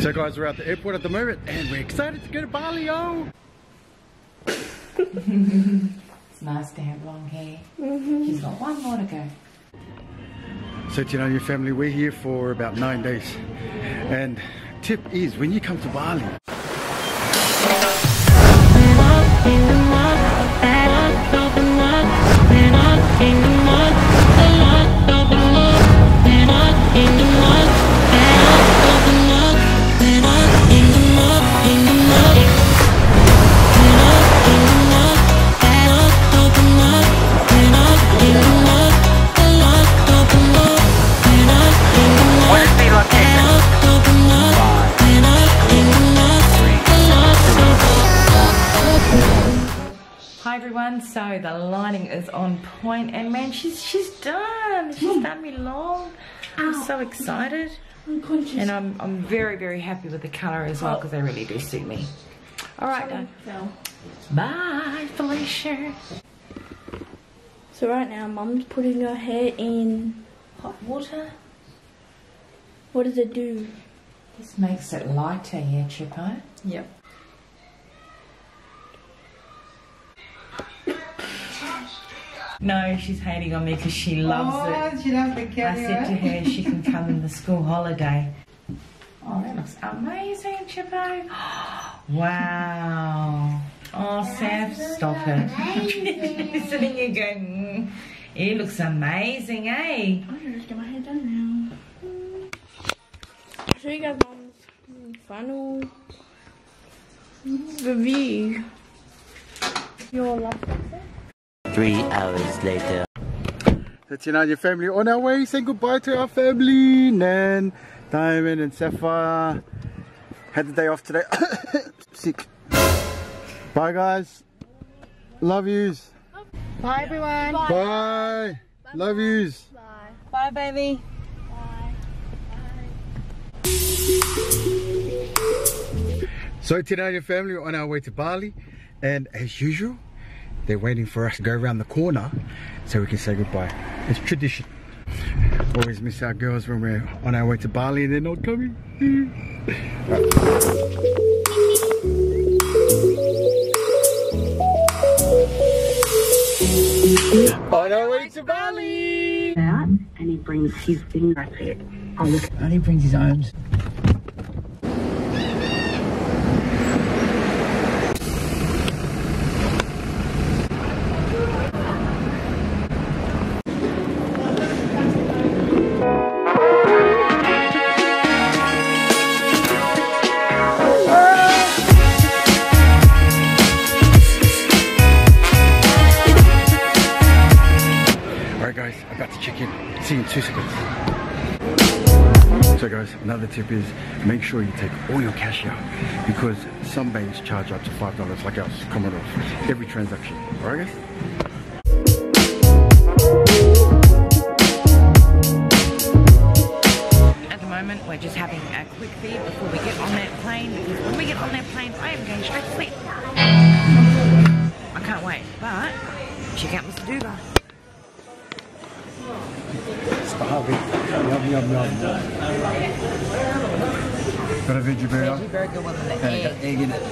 So guys, we're at the airport at the moment and we're excited to go to Bali, yo! It's nice to have long hair. He's got one more to go. So Tinania family, we're here for about 9 days. And tip is, when you come to Bali, so the lighting is on point, and man, she's done me long. I'm so excited. I'm conscious, and I'm very, very happy with the color as well, because they really do suit me. All right, bye, Felicia. So right now, Mum's putting her hair in hot water. What does it do? This makes it lighter, yeah, Chippo. Yep. No, she's hating on me because she loves it. She loves the camera. I said to her she can come in the school holiday. Oh, that looks amazing, Chippo. Wow. Oh, Sav, stop it. She's sitting here going, it looks amazing, eh? I'm going to get my hair done now. I'll show you guys Mom's final review. You'll love it. 3 hours later. That's Tinania family on our way, saying goodbye to our family. Nan, Diamond and Sapphire had the day off today. Sick. Bye guys. Love yous. Bye everyone. Bye. Bye. Bye. Love yous. Bye. Bye baby. Bye. Bye. So Tinania family on our way to Bali, and as usual, they're waiting for us to go around the corner so we can say goodbye. It's tradition. Always miss our girls when we're on our way to Bali and they're not coming. On our way to Bali! And he brings his thing right here. Oh, look. And he brings his arms. Another tip is, make sure you take all your cash out, because some banks charge up to $5 like ours, Commonwealth, every transaction. All right, guys? At the moment, we're just having a quick feed before we get on that plane, because when we get on that plane, I am going straight to sleep. I can't wait, but check out Miss Duba. Yum, yum, yum. Got a veggie burger. Veggie burger with an egg in it.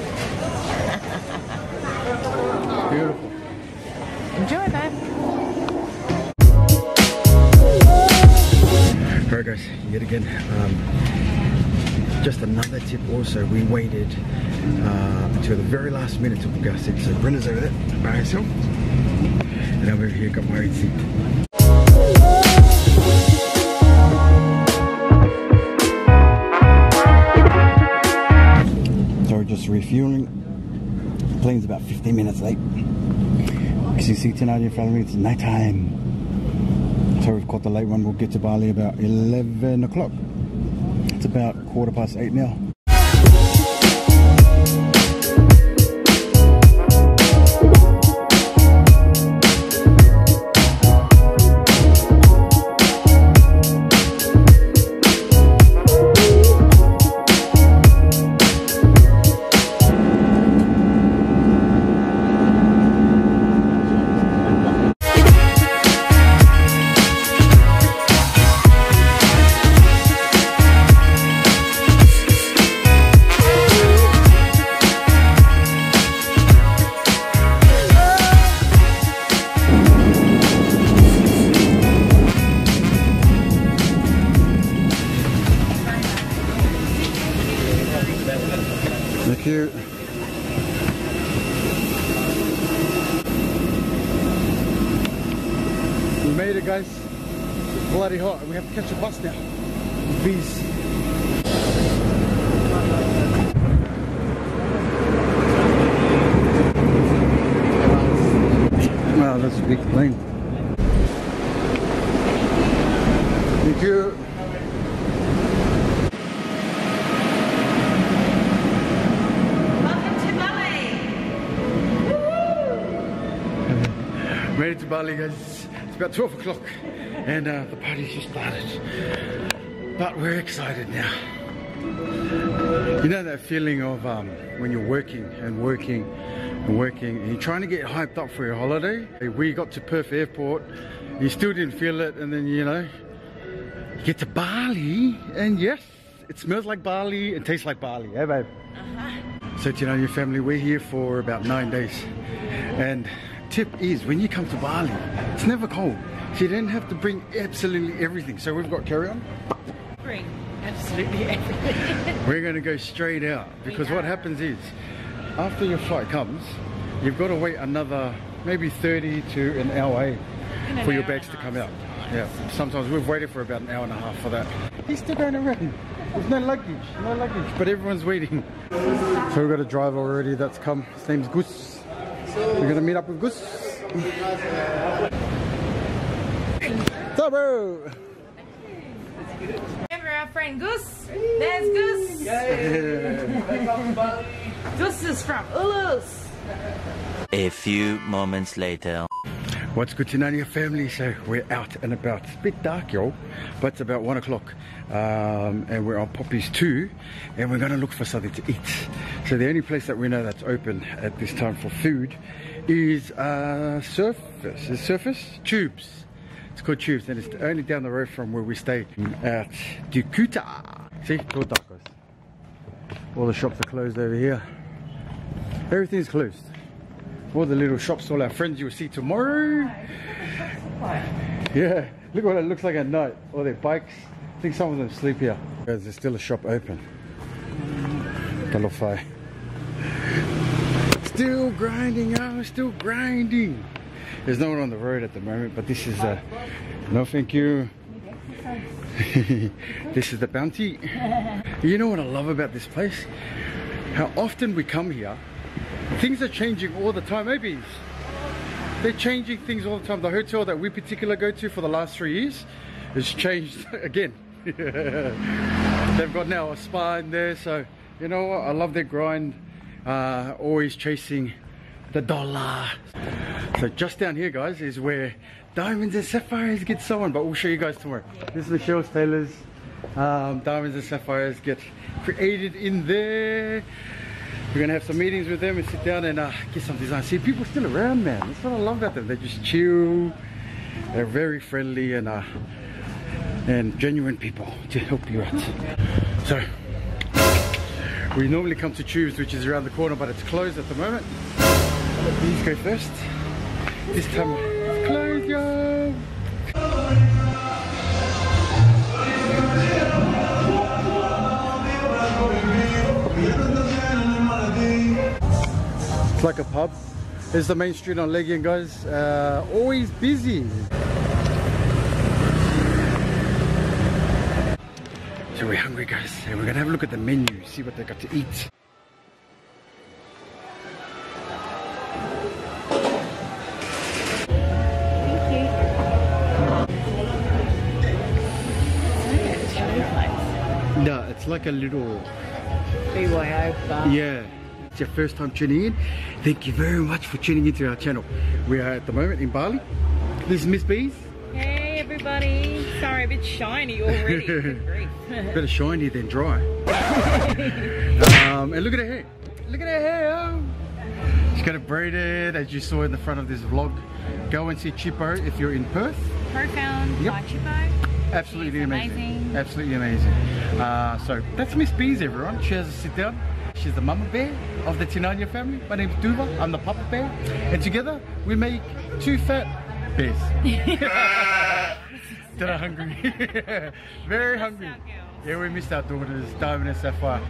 Beautiful. Enjoy, babe. Alright guys, yet again, just another tip also, we waited until the very last minute to book our seat. So Brenda's over there by herself, and I'm over here, got my own seat. Refueling. The plane's about 15 minutes late. As you see, Tinania family, it's night time. So we've caught the late one. We'll get to Bali about 11 o'clock. It's about 8:15 now. cute. We made it, guys. It's bloody hot and we have to catch a bus now. Bees. Wow, that's a big plane. Thank you. Made it to Bali, guys. It's about 12 o'clock and the party's just started. But we're excited now. You know that feeling of when you're working and you're trying to get hyped up for your holiday? We got to Perth airport, you still didn't feel it, and then you know, you get to Bali and yes, it smells like Bali and tastes like Bali, eh babe? Uh-huh. So Tinania family, we're here for about 9 days and tip is when you come to Bali, it's never cold. So you don't have to bring absolutely everything. So we've got carry-on. Bring absolutely everything. We're gonna go straight out because what happens is after your flight comes, you've got to wait another maybe 30 to an hour for your bags to come out. Yeah, sometimes we've waited for about an hour and a half for that. He's still going around. There's no luggage, no luggage, but everyone's waiting. So we've got a driver already that's come. His name's Goose. We're gonna meet up with Gus. Dobro! Remember our friend Gus? There's Gus! Yeah. Gus is from Ulus! A few moments later. What's good, Tinania family? So we're out and about. It's a bit dark, y'all, but it's about 1 o'clock. And we're on Poppy's Two, and we're gonna look for something to eat. So the only place that we know that's open at this time for food is Tubes. It's called Tubes, and it's only down the road from where we stay at Da Kuta. See, it's called Ducos. All the shops are closed over here. Everything's closed. All the little shops, all our friends you'll see tomorrow. Yeah, look what it looks like at night. All their bikes. I think some of them sleep here. Guys, there's still a shop open. Talofai. Still grinding, oh, still grinding. There's no one on the road at the moment, but this is a... No, thank you. This is the bounty. You know what I love about this place? How often we come here, things are changing all the time, maybe. They're changing things all the time. The hotel that we particularly go to for the last 3 years has changed again. They've got now a spa in there, so you know what? I love their grind, always chasing the dollar. So just down here, guys, is where Diamonds and Sapphires get someone, but we'll show you guys tomorrow. This is Michelle Taylor's. Diamonds and Sapphires get created in there. We're gonna have some meetings with them and sit down and get some design. See, people are still around, man. That's what I love about them. They just chill. They're very friendly and genuine people to help you out. So we normally come to Tubes, which is around the corner, but it's closed at the moment. These go first. This time it's closed, yo. It's like a pub. This is the main street on Legian, guys. Always busy. So we're hungry, guys, and we're gonna have a look at the menu, see what they got to eat. No, it's like a little BYO bar. Yeah. It's your first time tuning in, thank you very much for tuning into our channel. We are at the moment in Bali. This is Miss Bees. Hey everybody. Sorry, a bit shiny already. Better shiny than dry. And look at her hair. Look at her hair. Oh. She's got it braided, as you saw in the front of this vlog. Go and see Chippo if you're in Perth. Profound by Chippo. Absolutely amazing. Absolutely amazing. So that's Miss Bees, everyone. She has a sit down. She's the mama bear of the Tinania family. My name's Duba. I'm the papa bear. And together we make two fat bears. That are hungry. Very hungry. Yeah, we missed our daughters, Diamond and Sapphire.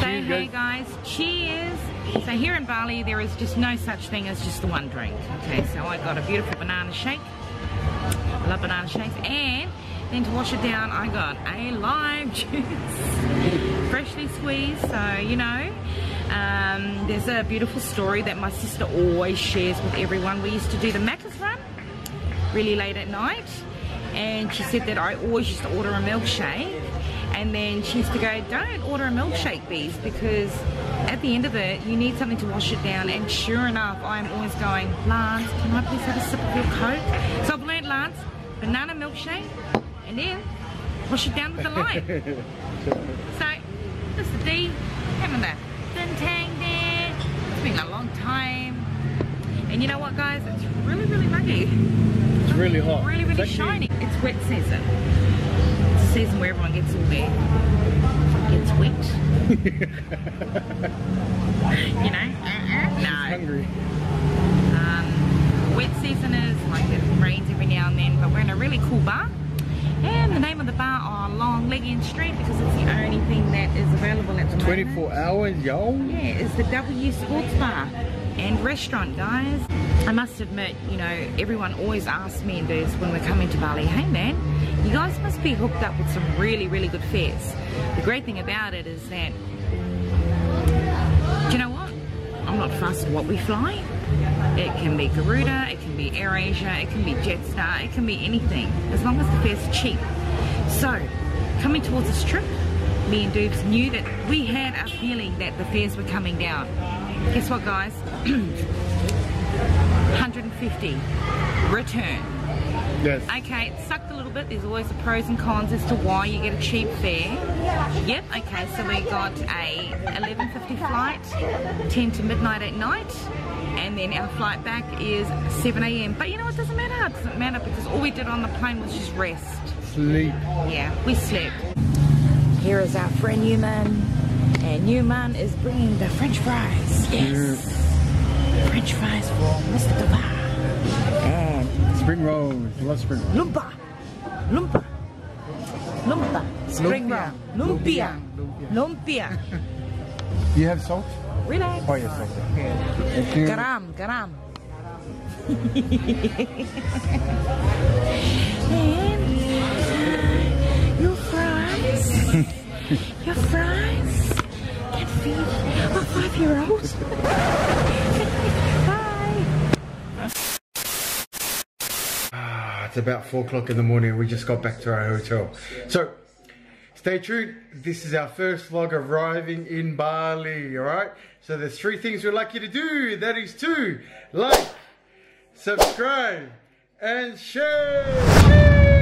Saying hey guys, cheers. So here in Bali there is just no such thing as just the one drink. Okay, so I got a beautiful banana shake. I love banana shakes. And then to wash it down I got a lime juice, freshly squeezed. So you know, there's a beautiful story that my sister always shares with everyone. We used to do the Macca's run really late at night, and she said that I always used to order a milkshake, and then she used to go, don't order a milkshake, Bees, because at the end of it you need something to wash it down. And sure enough, I'm always going, Lance, can I please have a sip of your Coke? So I've learned, Lance, banana milkshake and then wash it down with the lime. So that's the D, having that thin tang there. It's been a long time, and you know what guys, it's really muggy. It's really hot, really shiny. It's wet season. It's a season where everyone gets all their gets wet. You know, no. Hungry. Wet season is like it rains every now and then, but we're in a really cool bar, and the name of the bar are Long Legian Street because it's the only thing that is available at the 24 moment. Hours, yo. Yeah, it's the W Sports Bar and Restaurant, guys. I must admit, you know, everyone always asks me and this when we're coming to Bali, hey man, you guys must be hooked up with some really good fares. The great thing about it is that, do you know what? I'm not fussed what we fly. It can be Garuda, it can be AirAsia, it can be Jetstar, it can be anything, as long as the fare's cheap. So, coming towards this trip, me and Dubes knew that we had a feeling that the fares were coming down. Guess what guys, 150 return. Yes. Okay, it sucked a little bit. There's always the pros and cons as to why you get a cheap fare. Yep, okay, so we got a 11:50 flight, 10 to midnight at night, and then our flight back is 7 AM. But you know what, doesn't matter. It doesn't matter because all we did on the plane was just rest. Sleep. Yeah, we slept. Here is our friend Newman. And Newman is bringing the French fries. Yes. French fries for Mr. Duba. And spring rolls. I love spring rolls. Lumpa. Spring roll. Lumpia. You have salt? Relax. Oh, yes, salt. Okay. Garam. And your fries. Your fries. Feed my 5-year-old. Hi. It's about 4 o'clock in the morning. We just got back to our hotel. So stay tuned. This is our first vlog arriving in Bali. All right. So there's 3 things we'd like you to do. That is to like, subscribe, and share.